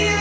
Be